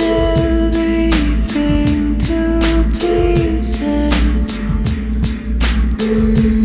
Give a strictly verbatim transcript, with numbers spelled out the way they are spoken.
Everything to pieces.